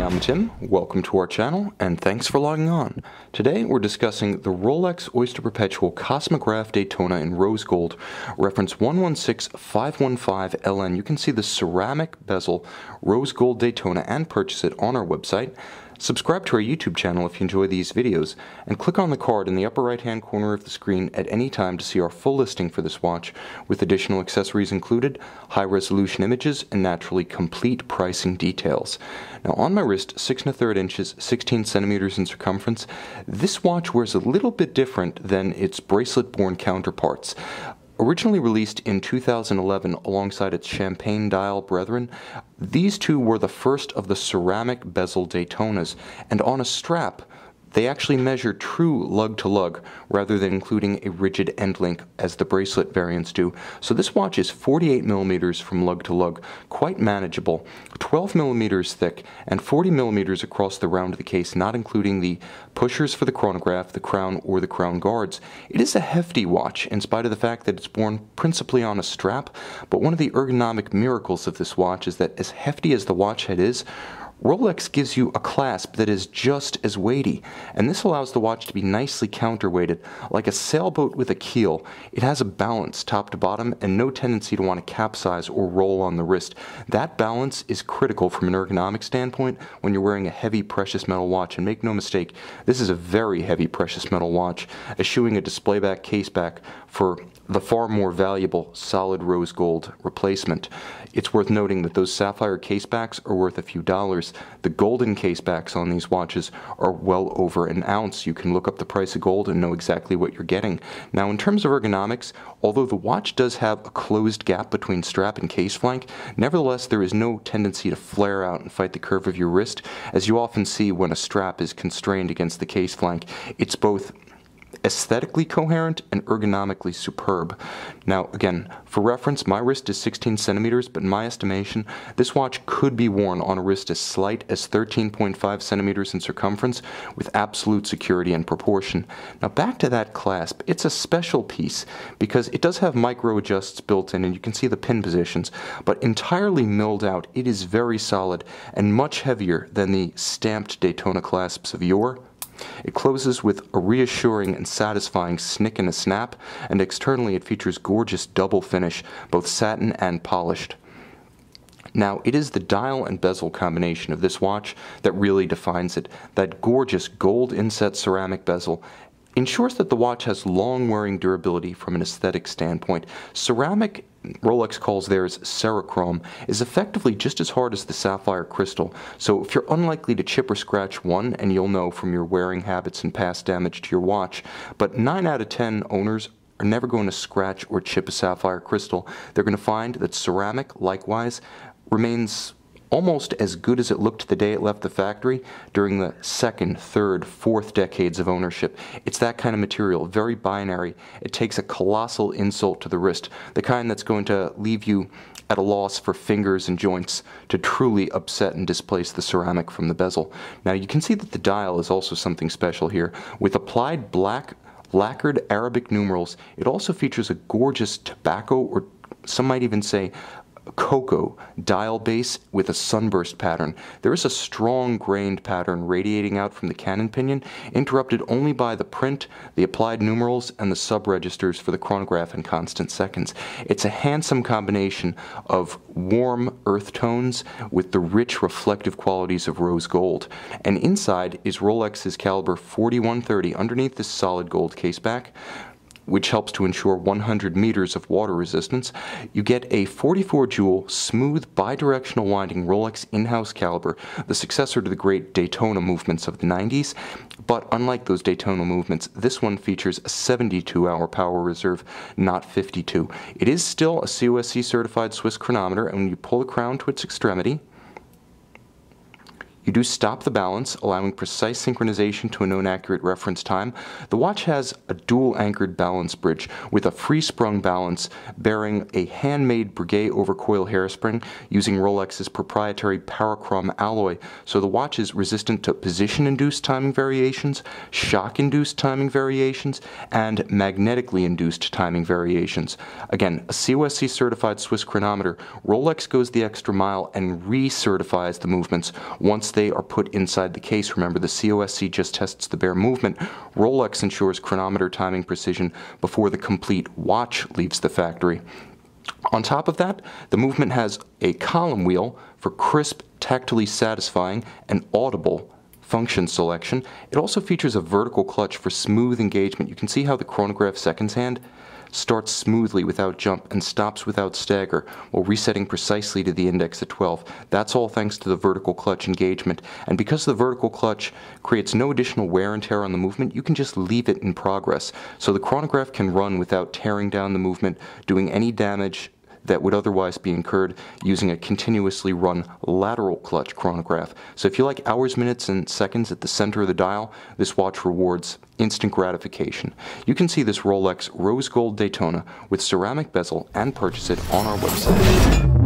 I'm Tim, welcome to our channel, and thanks for logging on. Today we're discussing the Rolex Oyster Perpetual Cosmograph Daytona in Rose Gold, reference 116515LN. You can see the ceramic bezel Rose Gold Daytona and purchase it on our website. Subscribe to our YouTube channel if you enjoy these videos, and click on the card in the upper right hand corner of the screen at any time to see our full listing for this watch, with additional accessories included, high resolution images, and naturally complete pricing details. Now on my wrist, 6 1/3 inches, 16 centimeters in circumference, this watch wears a little bit different than its bracelet-borne counterparts. Originally released in 2011 alongside its champagne dial brethren, these two were the first of the ceramic bezel Daytonas, and on a strap they actually measure true lug-to-lug rather than including a rigid end link as the bracelet variants do. So this watch is 48 millimeters from lug-to-lug, quite manageable, 12 millimeters thick, and 40 millimeters across the round of the case, not including the pushers for the chronograph, the crown, or the crown guards. It is a hefty watch in spite of the fact that it's borne principally on a strap, but one of the ergonomic miracles of this watch is that as hefty as the watch head is, Rolex gives you a clasp that is just as weighty, and this allows the watch to be nicely counterweighted, like a sailboat with a keel. It has a balance top to bottom and no tendency to want to capsize or roll on the wrist. That balance is critical from an ergonomic standpoint when you're wearing a heavy precious metal watch, and make no mistake, this is a very heavy precious metal watch, eschewing a display back, case back for the far more valuable solid rose gold replacement. It's worth noting that those sapphire casebacks are worth a few dollars. The golden casebacks on these watches are well over an ounce. You can look up the price of gold and know exactly what you're getting. Now in terms of ergonomics, although the watch does have a closed gap between strap and case flank, nevertheless there is no tendency to flare out and fight the curve of your wrist, as you often see when a strap is constrained against the case flank. It's both aesthetically coherent and ergonomically superb. Now again, for reference, my wrist is 16 centimeters, but in my estimation, this watch could be worn on a wrist as slight as 13.5 centimeters in circumference with absolute security and proportion. Now back to that clasp, it's a special piece because it does have micro adjusts built in, and you can see the pin positions, but entirely milled out, it is very solid and much heavier than the stamped Daytona clasps of yore. It closes with a reassuring and satisfying snick and a snap, and externally it features gorgeous double finish, both satin and polished. Now, it is the dial and bezel combination of this watch that really defines it. That gorgeous gold inset ceramic bezel ensures that the watch has long-wearing durability from an aesthetic standpoint. Ceramic, Rolex calls theirs Cerachrom, is effectively just as hard as the sapphire crystal, so if you're unlikely to chip or scratch one, and you'll know from your wearing habits and past damage to your watch, but 9 out of 10 owners are never going to scratch or chip a sapphire crystal. They're going to find that ceramic, likewise, remains almost as good as it looked the day it left the factory during the second, third, fourth decades of ownership. It's that kind of material, very binary. It takes a colossal insult to the wrist, the kind that's going to leave you at a loss for fingers and joints to truly upset and displace the ceramic from the bezel. Now you can see that the dial is also something special here. With applied black lacquered Arabic numerals, it also features a gorgeous tobacco, or some might even say cocoa dial base with a sunburst pattern. There is a strong grained pattern radiating out from the cannon pinion, interrupted only by the print, the applied numerals, and the sub-registers for the chronograph and constant seconds. It's a handsome combination of warm earth tones with the rich reflective qualities of rose gold. And inside is Rolex's caliber 4130 underneath this solid gold caseback, which helps to ensure 100 meters of water resistance. You get a 44 joule smooth bidirectional winding Rolex in-house caliber, the successor to the great Daytona movements of the 90s, but unlike those Daytona movements, this one features a 72-hour power reserve, not 52. It is still a COSC certified Swiss chronometer, and when you pull the crown to its extremity, you do stop the balance, allowing precise synchronization to a known accurate reference time. The watch has a dual anchored balance bridge with a free sprung balance bearing a handmade Breguet overcoil hairspring using Rolex's proprietary Parachrom alloy, so the watch is resistant to position-induced timing variations, shock-induced timing variations, and magnetically induced timing variations. Again, a COSC certified Swiss chronometer, Rolex goes the extra mile and recertifies the movements once once they are put inside the case. Remember, the COSC just tests the bare movement. Rolex ensures chronometer timing precision before the complete watch leaves the factory. On top of that, the movement has a column wheel for crisp, tactily satisfying, and audible function selection. It also features a vertical clutch for smooth engagement. You can see how the chronograph seconds hand starts smoothly without jump and stops without stagger while resetting precisely to the index at 12. That's all thanks to the vertical clutch engagement. And because the vertical clutch creates no additional wear and tear on the movement, you can just leave it in progress. So the chronograph can run without tearing down the movement, doing any damage that would otherwise be incurred using a continuously run lateral clutch chronograph. So if you like hours, minutes, and seconds at the center of the dial, this watch rewards instant gratification. You can see this Rolex Rose Gold Daytona with ceramic bezel and purchase it on our website.